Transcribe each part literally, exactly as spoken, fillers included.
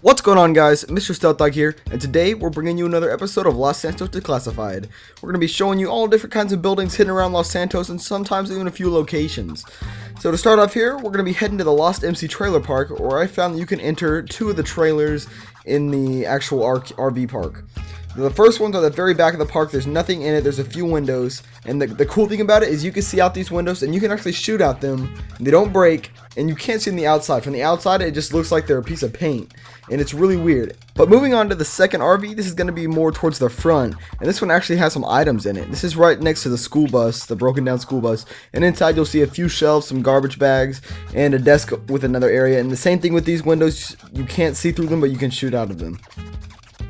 What's going on, guys? Mister Stealth Dog here, and today we're bringing you another episode of Los Santos Declassified. We're going to be showing you all different kinds of buildings hidden around Los Santos and sometimes even a few locations. So to start off here, we're going to be heading to the Lost M C Trailer Park, where I found that you can enter two of the trailers in the actual R V park. The first one's at the very back of the park. There's nothing in it. There's a few windows, and the, the cool thing about it is you can see out these windows, and you can actually shoot out them. They don't break, and you can't see them the outside. From the outside, it just looks like they're a piece of paint, and it's really weird. But moving on to the second R V, this is going to be more towards the front, and this one actually has some items in it. This is right next to the school bus, the broken down school bus, and inside you'll see a few shelves, some garbage bags, and a desk with another area. And the same thing with these windows. You can't see through them, but you can shoot out of them.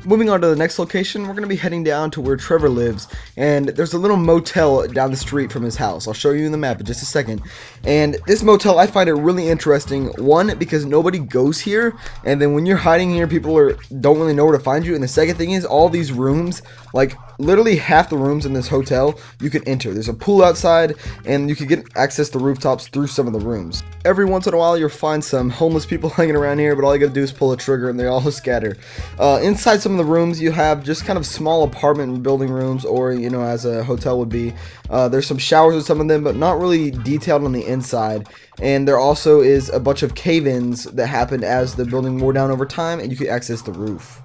Moving on to the next location, we're going to be heading down to where Trevor lives, and there's a little motel down the street from his house. I'll show you in the map in just a second. And this motel, I find it really interesting, one, because nobody goes here, and then when you're hiding here, people are don't really know where to find you. And the second thing is, all these rooms, like literally half the rooms in this hotel, you can enter. There's a pool outside, and you can get access to rooftops through some of the rooms. Every once in a while, you'll find some homeless people hanging around here, but all you gotta do is pull a trigger, and they all scatter. Uh, inside some Some of the rooms, you have just kind of small apartment building rooms, or you know, as a hotel would be. Uh, there's some showers in some of them, but not really detailed on the inside. And there also is a bunch of cave-ins that happened as the building wore down over time, and you could access the roof.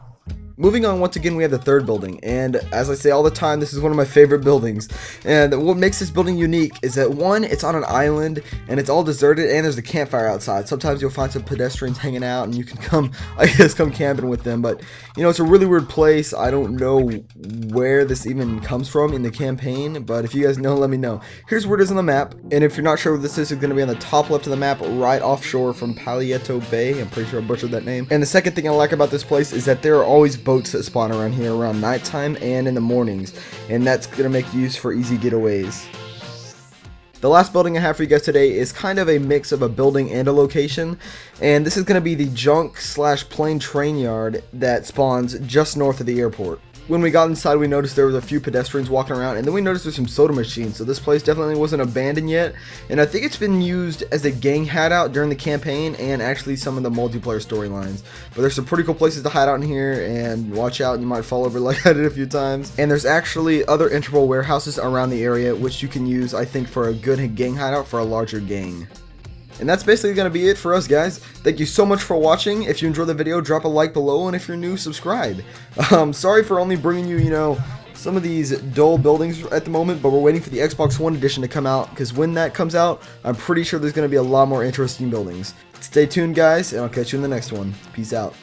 Moving on, once again, we have the third building, and as I say all the time, this is one of my favorite buildings. And what makes this building unique is that, one, it's on an island, and it's all deserted, and there's a campfire outside. Sometimes you'll find some pedestrians hanging out, and you can come, I guess, come camping with them. But you know, it's a really weird place. I don't know where this even comes from in the campaign, but if you guys know, let me know. Here's where it is on the map, and if you're not sure what this is, it's going to be on the top left of the map, right offshore from Palietto Bay. I'm pretty sure I butchered that name. And the second thing I like about this place is that there are always boats that spawn around here around nighttime and in the mornings, and that's gonna make use for easy getaways. The last building I have for you guys today is kind of a mix of a building and a location, and this is gonna be the junk slash plane train yard that spawns just north of the airport. When we got inside, we noticed there was a few pedestrians walking around, and then we noticed there's some soda machines, so this place definitely wasn't abandoned yet, and I think it's been used as a gang hideout during the campaign and actually some of the multiplayer storylines. But there's some pretty cool places to hide out in here, and watch out, you might fall over like I did a few times. And there's actually other interval warehouses around the area, which you can use, I think, for a good gang hideout for a larger gang. And that's basically going to be it for us, guys. Thank you so much for watching. If you enjoyed the video, drop a like below, and if you're new, subscribe. Um, sorry for only bringing you, you know, some of these dull buildings at the moment, but we're waiting for the Xbox One edition to come out, because when that comes out, I'm pretty sure there's going to be a lot more interesting buildings. Stay tuned, guys, and I'll catch you in the next one. Peace out.